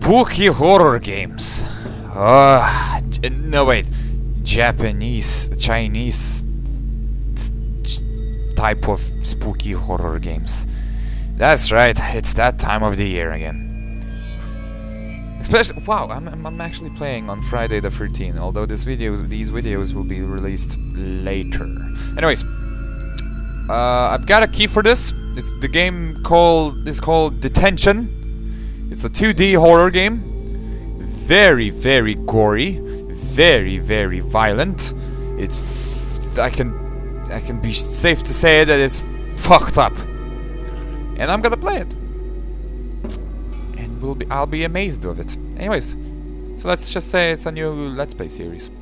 Spooky horror games. No wait, Chinese type of spooky horror games. That's right, it's that time of the year again. Especially, wow, I'm actually playing on Friday the 13th, although these videos will be released later. Anyways, I've got a key for this. The game is called Detention. It's a 2D horror game. Very, very gory. Very, very violent. It's I can be safe to say that it's fucked up. And I'm gonna play it. And I'll be amazed of it. Anyways, so let's just say it's a new Let's Play series.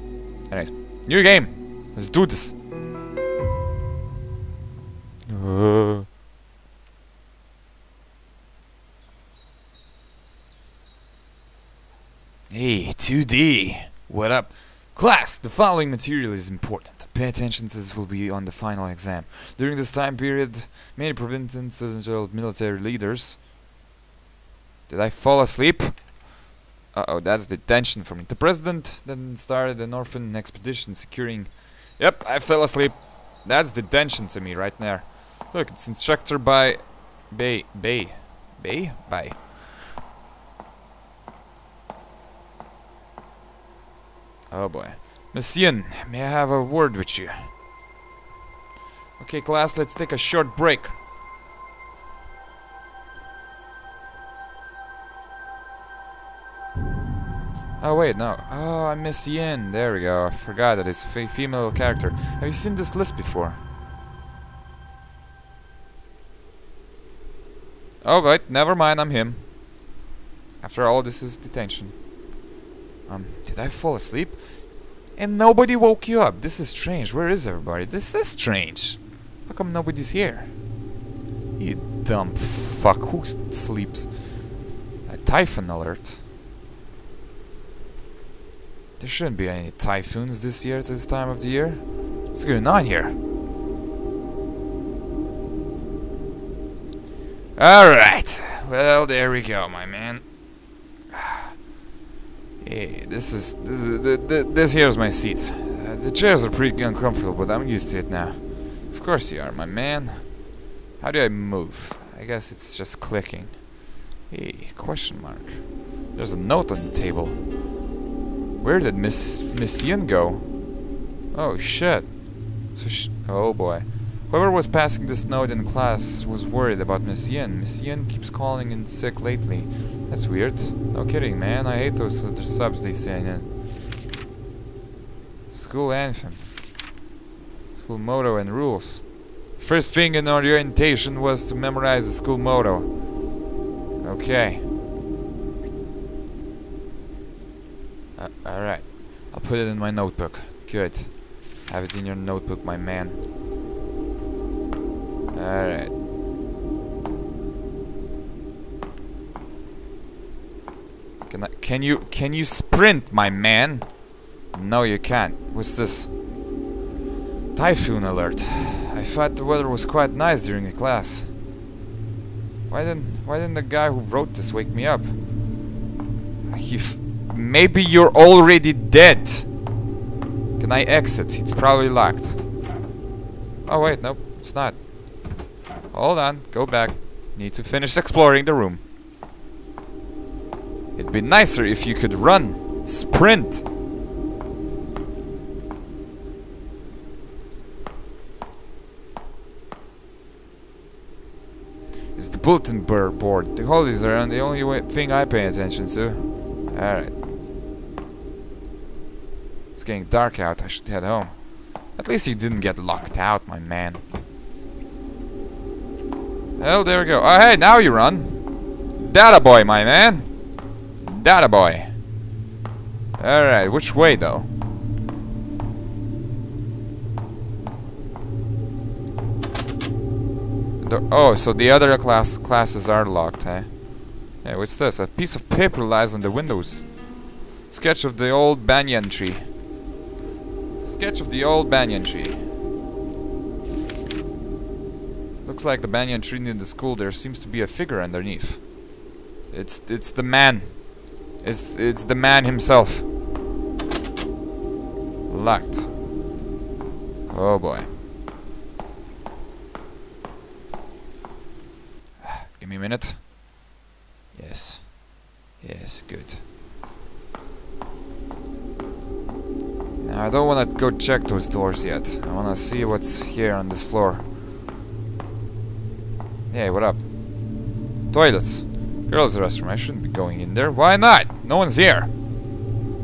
Anyways, new game. Let's do this. Hey, 2D! What up? Class, the following material is important. Pay attention since will be on the final exam. During this time period, many provincial military leaders... Did I fall asleep? Uh-oh, that's detention for me. The president then started an orphan expedition securing... Yep, I fell asleep. That's detention to me right there. Look, it's Instructor Bei... Bei? Oh boy. Ms. Yin, may I have a word with you? Okay class, let's take a short break. Oh wait, no. Oh, I miss Yin. There we go. I forgot that it's a female character. Have you seen this list before? Oh wait, never mind, I'm him. After all, this is detention. Did I fall asleep? And nobody woke you up. This is strange. Where is everybody? This is strange. How come nobody's here? You dumb fuck. Who sleeps? A typhoon alert. There shouldn't be any typhoons this year at this time of the year. What's going on here? Alright. Well, there we go, my man. Hey, this here's my seat. The chairs are pretty uncomfortable, but I'm used to it now. Of course you are, my man. How do I move? I guess it's just clicking. Hey, question mark. There's a note on the table. Where did Miss Yin go? Oh shit. So oh boy. Whoever was passing this note in class was worried about Miss Yin. Miss Yin keeps calling in sick lately. That's weird. No kidding, man. I hate those other subs they send in. School anthem. School motto and rules. First thing in orientation was to memorize the school motto. Okay. Alright. I'll put it in my notebook. Good. Have it in your notebook, my man. Alright. Can you sprint, my man? No, you can't. What's this? Typhoon alert. I thought the weather was quite nice during the class. Why didn't the guy who wrote this wake me up? Maybe you're already dead. Can I exit? It's probably locked. Oh wait, nope, it's not. Hold on, go back. Need to finish exploring the room. It'd be nicer if you could run. Sprint! It's the bulletin board. The holidays are the only thing I pay attention to. Alright. It's getting dark out, I should head home. At least you didn't get locked out, my man. Oh, there we go. Oh, hey, now you run. Data boy, my man. Data boy. Alright, which way, though? Oh, so the other classes are locked, eh? Hey, what's this? A piece of paper lies on the windows. Sketch of the old banyan tree. Sketch of the old banyan tree. Looks like the banyan tree in the school. There seems to be a figure underneath. It's the man. It's the man himself. Locked. Oh boy. Give me a minute. Yes. Yes, good. Now I don't want to go check those doors yet. I want to see what's here on this floor. Hey, what up? Toilets. Girls' restroom. I shouldn't be going in there. Why not? No one's here.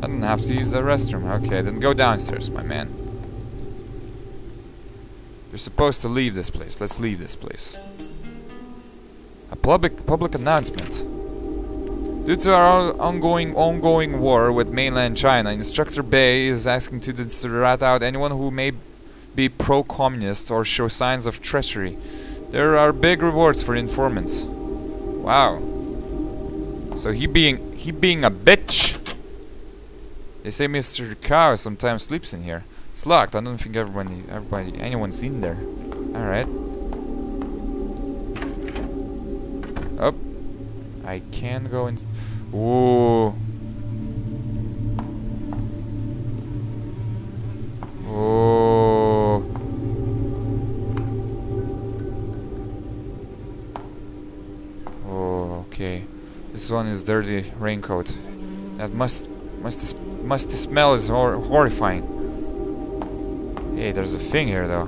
I don't have to use the restroom. Okay, then go downstairs, my man. You're supposed to leave this place. Let's leave this place. A public announcement. Due to our ongoing war with mainland China, Instructor Bei is asking students to rat out anyone who may be pro-communist or show signs of treachery. There are big rewards for informants. Wow. So he being a bitch. They say Mr. Cow sometimes sleeps in here. It's locked. I don't think anyone's in there. All right. Oh, I can go in. Ooh. Ooh. Oh, okay. This one is dirty raincoat. That must smell is horrifying. Hey, there's a thing here though.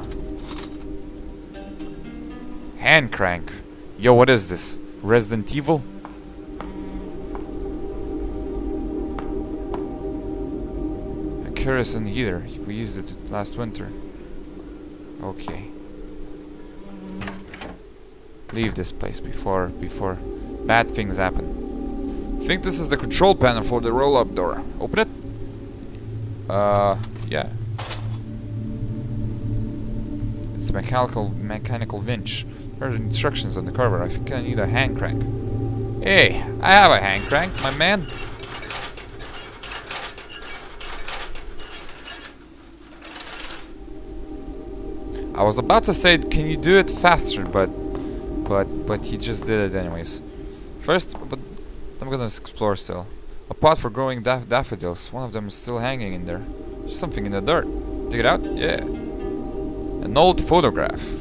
Hand crank. Yo, what is this? Resident Evil? A kerosene heater. We used it last winter. Okay. Leave this place before bad things happen. I think this is the control panel for the roll-up door. Open it. Yeah. It's a mechanical winch. There are instructions on the cover. I think I need a hand crank. Hey, I have a hand crank, my man. I was about to say, can you do it faster? But he just did it anyways. First, but I'm gonna explore still. A pot for growing daffodils. One of them is still hanging in there. There's something in the dirt. Dig it out? Yeah. An old photograph.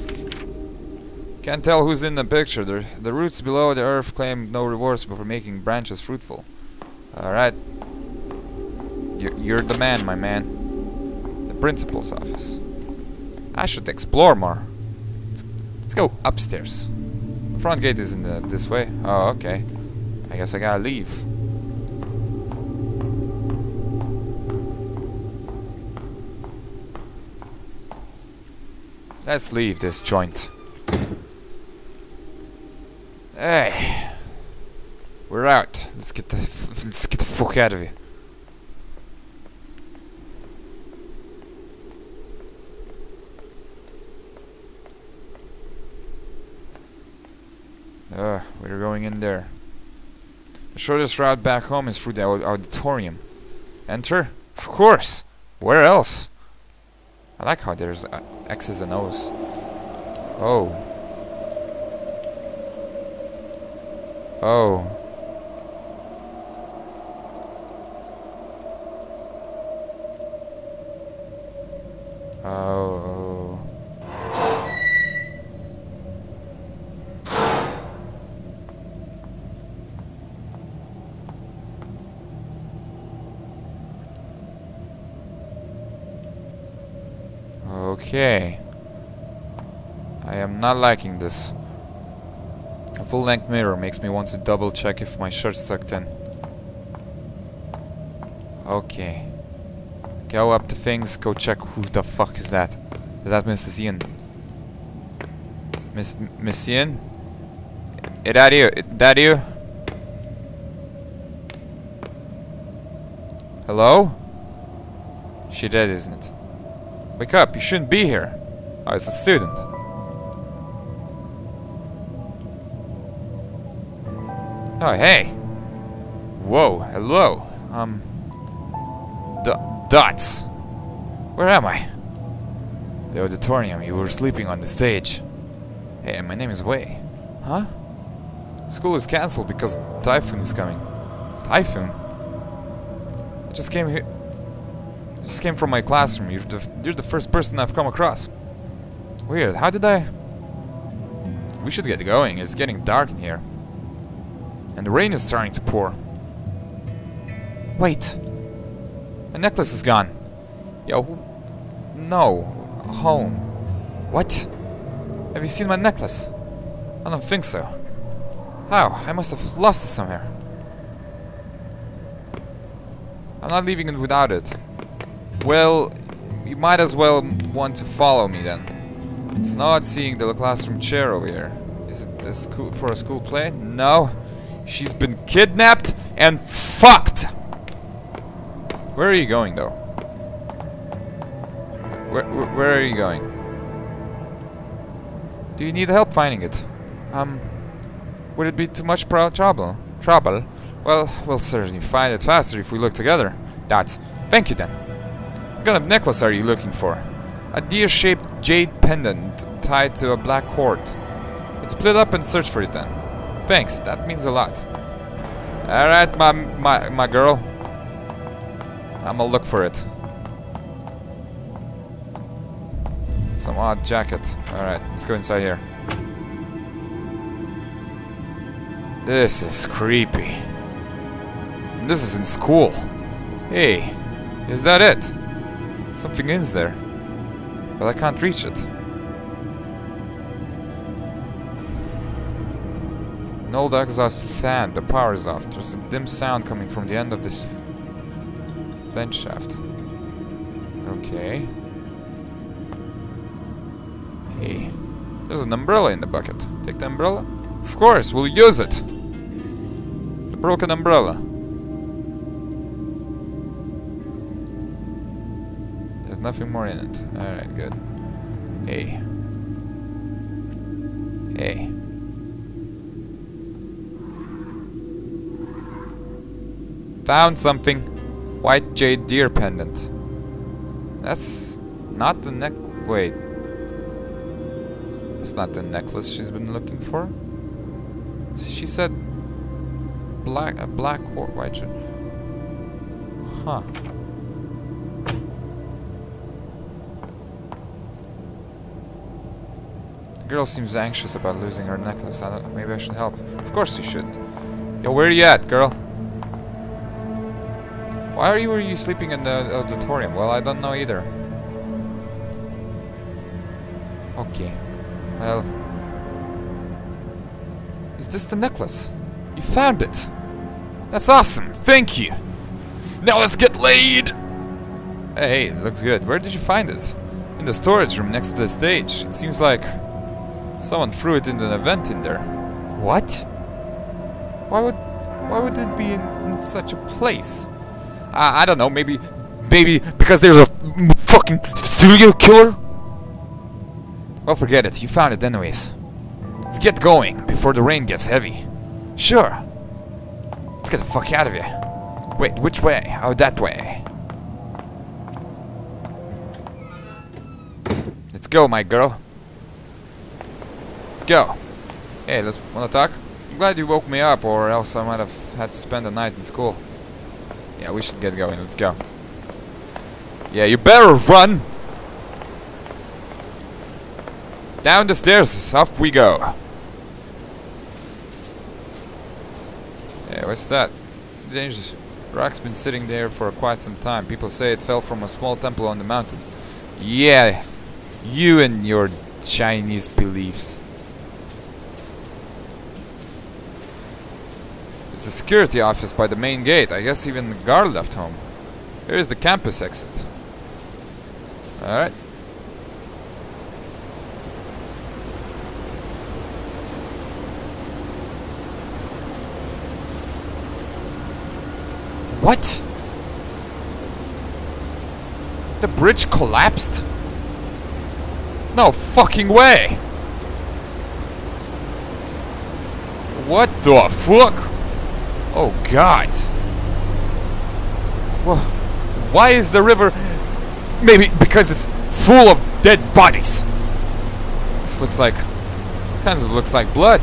Can't tell who's in the picture. The roots below the earth claim no rewards for making branches fruitful. Alright. You're the man, my man. The principal's office. I should explore more. Let's go upstairs. The front gate is in this way. Oh, okay. I guess I gotta leave. Let's leave this joint. Hey, we're out. Let's get the fuck out of here. We're going in there. The shortest route back home is through the auditorium. Enter? Of course. Where else? I like how there's X's and O's. Oh. Oh. Oh. Okay. I am not liking this. A full-length mirror makes me want to double-check if my shirt's tucked in. Okay. Go up to things, go check who the fuck is that. Is that Mrs. Yin? Miss Yin? Is that you? Is that you? Hello? She dead, isn't it? Wake up, you shouldn't be here. Oh, it's a student. Oh, hey! Whoa, hello! Dots! Where am I? The auditorium, you were sleeping on the stage. Hey, my name is Wei. Huh? School is cancelled because Typhoon is coming. Typhoon? Just came here. Just came from my classroom. You're the first person I've come across. Weird. How did I? We should get going. It's getting dark in here, and the rain is starting to pour. Wait. My necklace is gone. Yo, who? No. Home. What? Have you seen my necklace? I don't think so. How? I must have lost it somewhere. I'm not leaving it without it. Well, you might as well want to follow me then. It's not seeing the classroom chair over here. Is it for a school play? No. She's been kidnapped and fucked! Where are you going though? Where are you going? Do you need help finding it? Would it be too much trouble? Trouble? Well, we'll certainly find it faster if we look together. That's... Thank you, then. What kind of necklace are you looking for? A deer-shaped jade pendant tied to a black cord. It's split up and search for it, then. Thanks, that means a lot. Alright, my girl. I'ma look for it. Some odd jacket. Alright, let's go inside here. This is creepy. And this is in school. Hey, is that it? Something is there, but I can't reach it. An old exhaust fan. The power is off. There's a dim sound coming from the end of this vent shaft. Okay. Hey, there's an umbrella in the bucket. Take the umbrella. Of course, we'll use it. Broken umbrella. There's nothing more in it. Alright, good. Hey. Hey. Found something. White jade deer pendant. That's not the wait. It's not the necklace she's been looking for. She said a black or white jade. Huh. The girl seems anxious about losing her necklace. I don't, maybe I should help. Of course you should. Yo, where are you at, girl? Why were you sleeping in the auditorium? Well, I don't know either. Okay. Well... Is this the necklace? You found it! That's awesome! Thank you! Now let's get laid! Hey, looks good. Where did you find it? In the storage room next to the stage. It seems like someone threw it into an event in there. What? Why would it be in such a place? I don't know, maybe because there's a fucking serial killer? Well, forget it. You found it anyways. Let's get going before the rain gets heavy. Sure. Let's get the fuck out of here. Wait, which way? Oh, that way. Let's go, my girl. Let's go. Hey, wanna talk? I'm glad you woke me up, or else I might have had to spend the night in school. Yeah, we should get going. Let's go. Yeah, you better run! Down the stairs, off we go. Hey, what's that? It's dangerous. The rock's been sitting there for quite some time. People say it fell from a small temple on the mountain. Yeah, you and your Chinese beliefs. It's the security office by the main gate. I guess even the guard left home. Here is the campus exit. Alright. What? The bridge collapsed? No fucking way! What the fuck? Oh god. Well, why is the river... Maybe because it's full of dead bodies. This looks like... Kind of looks like blood.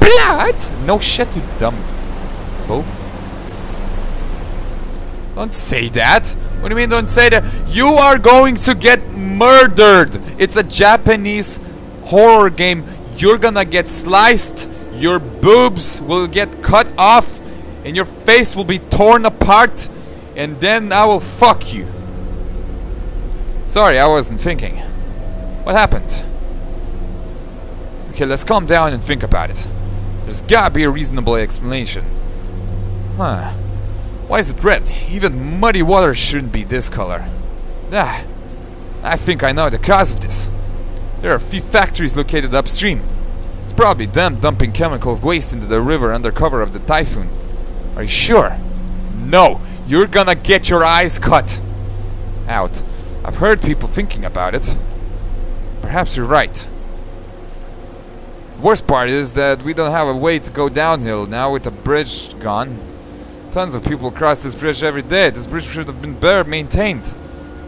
Blood? No shit, you dumb... Bo. Don't say that. What do you mean don't say that? You are going to get murdered. It's a Japanese horror game. You're gonna get sliced. Your boobs will get cut off. And your face will be torn apart. And then I will fuck you. Sorry, I wasn't thinking. What happened? Okay, let's calm down and think about it. There's gotta be a reasonable explanation. Huh. Why is it red? Even muddy water shouldn't be this color. Ah, I think I know the cause of this. There are a few factories located upstream. It's probably them dumping chemical waste into the river under cover of the typhoon. Are you sure? No, you're gonna get your eyes cut out. I've heard people thinking about it. Perhaps you're right. The worst part is that we don't have a way to go downhill now with the bridge gone. Tons of people cross this bridge every day. This bridge should have been better maintained.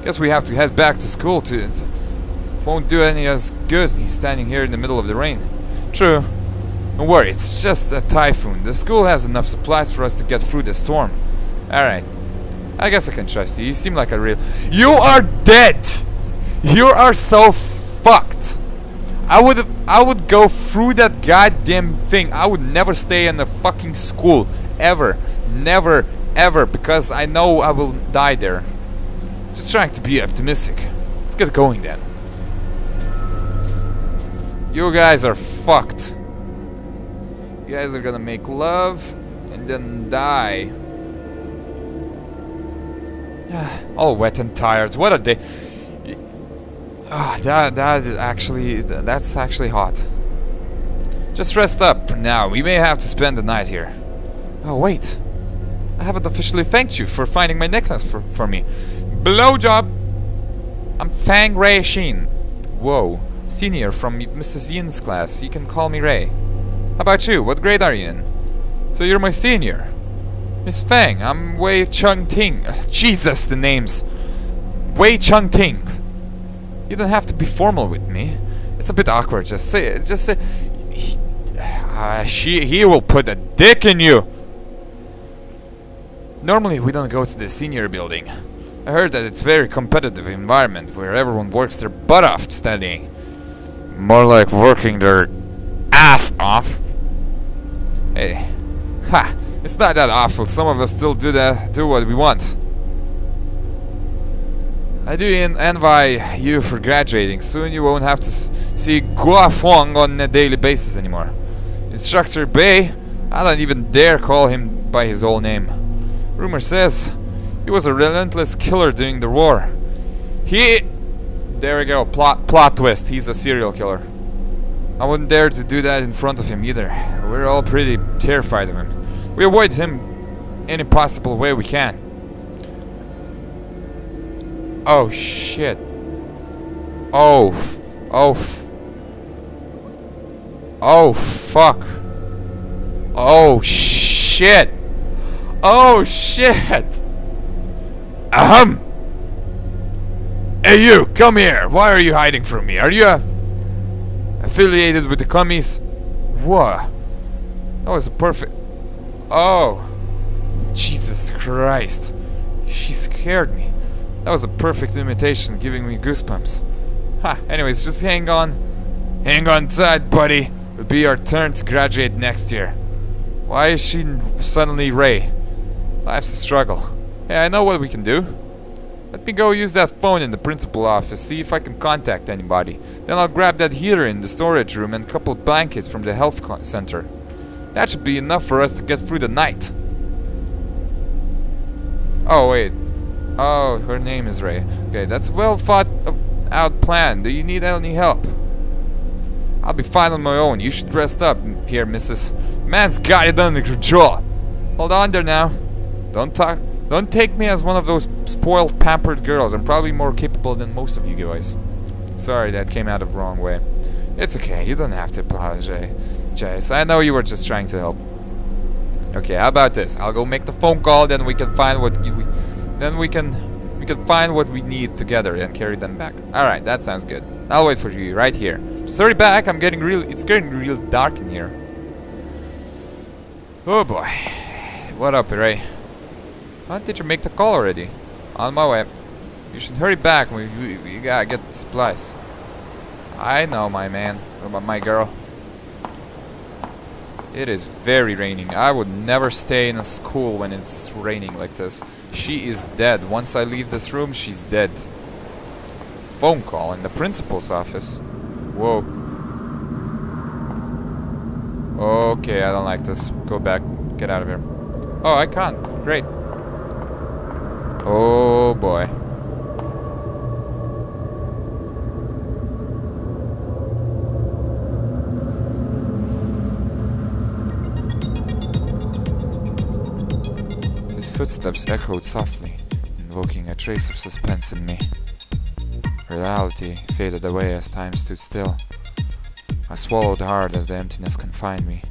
Guess we have to head back to school to it. Won't do any as good standing here in the middle of the rain. True. Don't worry, it's just a typhoon. The school has enough supplies for us to get through the storm. Alright. I guess I can trust you. You seem like a real... You are dead! You are so fucked. I would go through that goddamn thing. I would never stay in the fucking school. Ever. Never, ever, because I know I will die there. Just trying to be optimistic. Let's get going then. You guys are fucked. You guys are gonna make love and then die. All wet and tired. What a day. Oh, that's actually hot. Just rest up for now. We may have to spend the night here. Oh wait. I haven't officially thanked you for finding my necklace for me. Blowjob! I'm Fang Ray Shin. Whoa. Senior from Mrs. Yin's class. You can call me Ray. How about you? What grade are you in? So you're my senior. Miss Fang, I'm Wei Chung Ting. Jesus, the names. Wei Chung Ting. You don't have to be formal with me. It's a bit awkward. Just say... He will put a dick in you. Normally we don't go to the senior building. I heard that it's a very competitive environment where everyone works their butt off studying. More like working their ass off. Hey, ha! It's not that awful. Some of us still do what we want. I do envy you for graduating. Soon you won't have to see Gua Fong on a daily basis anymore. Instructor Bei, I don't even dare call him by his old name. Rumor says he was a relentless killer during the war. There we go. Plot twist. He's a serial killer. I wouldn't dare to do that in front of him either. We're all pretty terrified of him. We avoid him any possible way we can. Oh shit. Oh fuck. Oh shit. Oh shit! Ahem! Hey you, come here! Why are you hiding from me? Are you affiliated with the commies? What? That was perfect. Oh! Jesus Christ! She scared me. That was a perfect imitation, giving me goosebumps. Ha! Anyways, just hang on. Hang on tight, buddy. It'll be our turn to graduate next year. Why is she suddenly Ray? Life's a struggle. Hey, I know what we can do. Let me go use that phone in the principal office, see if I can contact anybody. Then I'll grab that heater in the storage room and a couple of blankets from the health center. That should be enough for us to get through the night. Oh, wait. Oh, her name is Ray. Okay, that's a well thought out plan. Do you need any help? I'll be fine on my own. You should rest up here, missus. Man's got it under control. Hold on there now. Don't take me as one of those spoiled, pampered girls. I'm probably more capable than most of you guys. Sorry, that came out of wrong way. It's okay. You don't have to apologize. I know you were just trying to help. Okay, how about this? I'll go make the phone call, then we can find what we can find what we need together and carry them back. All right, that sounds good. I'll wait for you right here. Just hurry back. It's getting real dark in here. Oh boy. What up, Ray? My teacher made the call already. On my way. You should hurry back. We gotta get supplies. I know, my man. What about my girl? It is very raining. I would never stay in a school when it's raining like this. She is dead. Once I leave this room, she's dead. Phone call in the principal's office. Whoa. Okay, I don't like this. Go back. Get out of here. Oh, I can't. Great. Oh, boy. His footsteps echoed softly, invoking a trace of suspense in me. Reality faded away as time stood still. I swallowed hard as the emptiness confined me.